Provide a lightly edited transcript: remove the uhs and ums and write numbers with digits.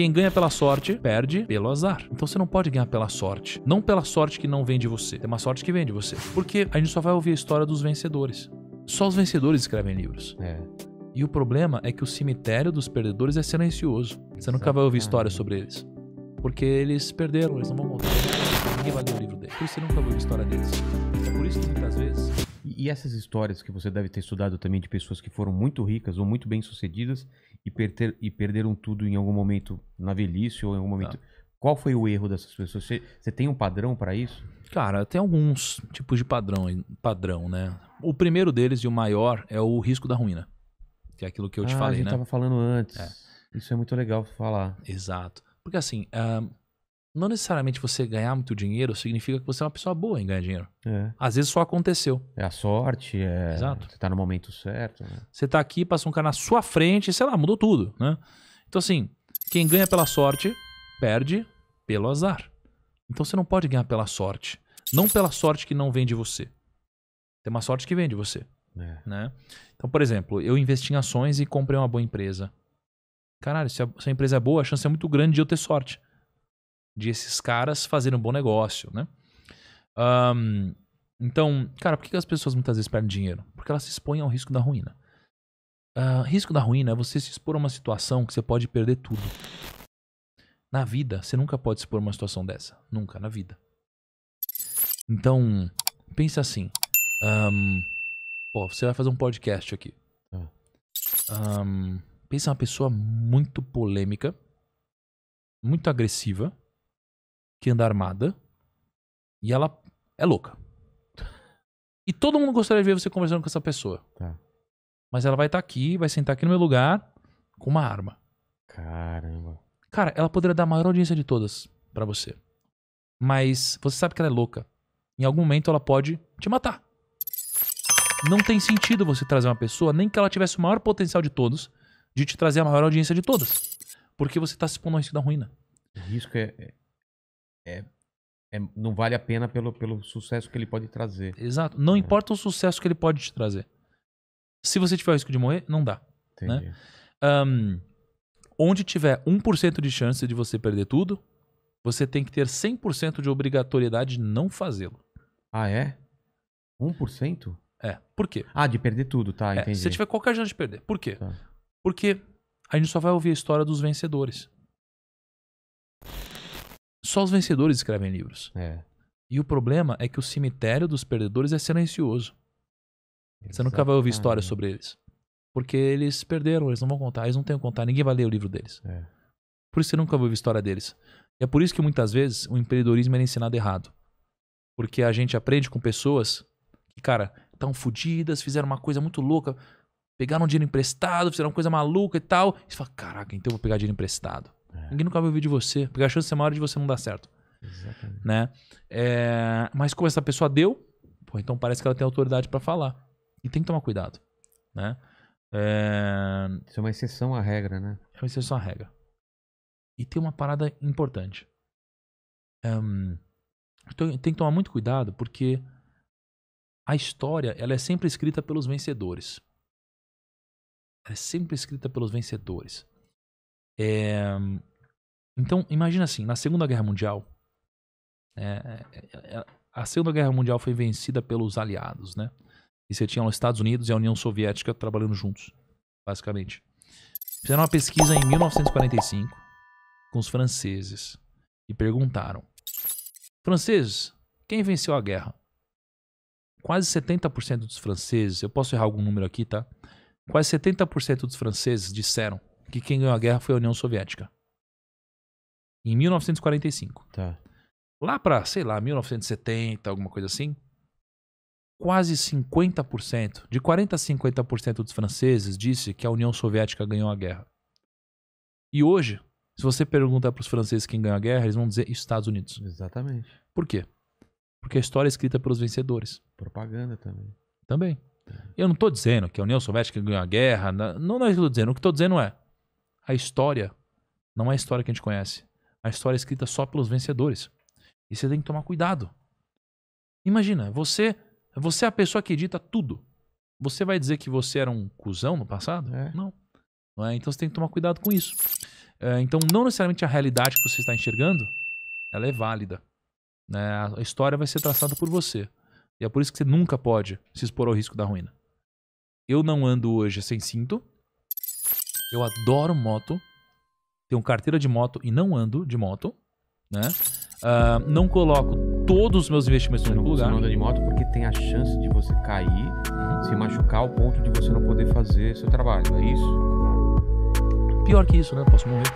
Quem ganha pela sorte, perde pelo azar. Então você não pode ganhar pela sorte. Não pela sorte que não vem de você. É uma sorte que vem de você. Porque a gente só vai ouvir a história dos vencedores. Só os vencedores escrevem livros. É. E o problema é que o cemitério dos perdedores é silencioso. Você nunca vai ouvir história sobre eles. Porque eles perderam, eles não vão voltar. Ninguém vai ler o livro deles. Por isso você nunca vai ouvir a história deles. É por isso que muitas vezes... E essas histórias que você deve ter estudado também de pessoas que foram muito ricas ou muito bem-sucedidas e perderam tudo em algum momento na velhice ou em algum momento... Tá. Qual foi o erro dessas pessoas? Você tem um padrão para isso? Cara, tem alguns tipos de padrão, né? O primeiro deles e o maior é o risco da ruína. Que é aquilo que eu te falei, né? A gente tava falando antes. É. Isso é muito legal falar. Exato. Porque assim, não necessariamente você ganhar muito dinheiro significa que você é uma pessoa boa em ganhar dinheiro. É. Às vezes só aconteceu. É a sorte, é... Exato. Você tá no momento certo. Né? Você tá aqui, passa um cara na sua frente, sei lá, mudou tudo, né? Então assim, quem ganha pela sorte... perde pelo azar. Então você não pode ganhar pela sorte. Não pela sorte que não vem de você. Tem uma sorte que vem de você. É. Né? Então, por exemplo, eu investi em ações e comprei uma boa empresa. Caralho, se a empresa é boa, a chance é muito grande de eu ter sorte. De esses caras fazerem um bom negócio. Né? Então, cara, por que as pessoas muitas vezes perdem dinheiro? Porque elas se expõem ao risco da ruína. Risco da ruína é você se expor a uma situação que você pode perder tudo. Na vida, você nunca pode se pôr numa situação dessa. Nunca, na vida. Então, pensa assim. Pô, você vai fazer um podcast aqui. Pensa uma pessoa muito polêmica, muito agressiva, que anda armada, e ela é louca. E todo mundo gostaria de ver você conversando com essa pessoa. Tá. Mas ela vai estar aqui, vai sentar aqui no meu lugar, com uma arma. Caramba. Cara, ela poderia dar a maior audiência de todas pra você. Mas você sabe que ela é louca. Em algum momento ela pode te matar. Não tem sentido você trazer uma pessoa, nem que ela tivesse o maior potencial de todos, de te trazer a maior audiência de todas. Porque você tá se pondo ao risco da ruína. O risco não vale a pena pelo sucesso que ele pode trazer. Exato. Não importa o sucesso que ele pode te trazer. Se você tiver o risco de morrer, não dá. Entendi. Né? Onde tiver 1% de chance de você perder tudo, você tem que ter 100% de obrigatoriedade de não fazê-lo. Ah, é? 1%? É. Por quê? Ah, de perder tudo, tá, entendi. Se tiver qualquer chance de perder. Por quê? Tá. Porque a gente só vai ouvir a história dos vencedores. Só os vencedores escrevem livros. É. E o problema é que o cemitério dos perdedores é silencioso. Exatamente. Você nunca vai ouvir história sobre eles. Porque eles perderam, eles não vão contar, eles não têm o que contar, ninguém vai ler o livro deles. É. Por isso você nunca vai ouvir a história deles. E é por isso que muitas vezes o empreendedorismo é ensinado errado. Porque a gente aprende com pessoas que, cara, estão fodidas, fizeram uma coisa muito louca, pegaram dinheiro emprestado, fizeram uma coisa maluca e tal. E você fala, caraca, então eu vou pegar dinheiro emprestado. É. Ninguém nunca vai ouvir de você, porque a chance é maior de você não dar certo. Exatamente. Né? Mas como essa pessoa deu, pô, então parece que ela tem autoridade pra falar. E tem que tomar cuidado, né? Isso é uma exceção à regra, né? É uma exceção à regra. E tem uma parada importante. Tem que tomar muito cuidado porque a história ela é sempre escrita pelos vencedores. Ela é sempre escrita pelos vencedores. Então, imagina assim, na Segunda Guerra Mundial, a Segunda Guerra Mundial foi vencida pelos aliados, né? E você tinha os Estados Unidos e a União Soviética trabalhando juntos, basicamente. Fizeram uma pesquisa em 1945 com os franceses e perguntaram: franceses, quem venceu a guerra? Quase 70% dos franceses, eu posso errar algum número aqui, tá? Quase 70% dos franceses disseram que quem ganhou a guerra foi a União Soviética. Em 1945. Tá. Lá pra, sei lá, 1970, alguma coisa assim. Quase 50%, de 40% a 50% dos franceses disse que a União Soviética ganhou a guerra. E hoje, se você perguntar para os franceses quem ganhou a guerra, eles vão dizer Estados Unidos. Exatamente. Por quê? Porque a história é escrita pelos vencedores. Propaganda também. Também. É. Eu não estou dizendo que a União Soviética ganhou a guerra, não é isso que eu estou dizendo. O que eu estou dizendo é, a história não é a história que a gente conhece. A história é escrita só pelos vencedores. E você tem que tomar cuidado. Imagina, você é a pessoa que edita tudo. Você vai dizer que você era um cuzão no passado? É. Não. Então você tem que tomar cuidado com isso. Então, não necessariamente a realidade que você está enxergando, ela é válida. Né? A história vai ser traçada por você. E é por isso que você nunca pode se expor ao risco da ruína. Eu não ando hoje sem cinto. Eu adoro moto. Tenho carteira de moto e não ando de moto. Né? Não coloco todos os meus investimentos no mesmo lugar. Você não anda de moto porque tem a chance de você cair, se machucar ao ponto de você não poder fazer seu trabalho. É isso? Pior que isso, né? Eu posso morrer.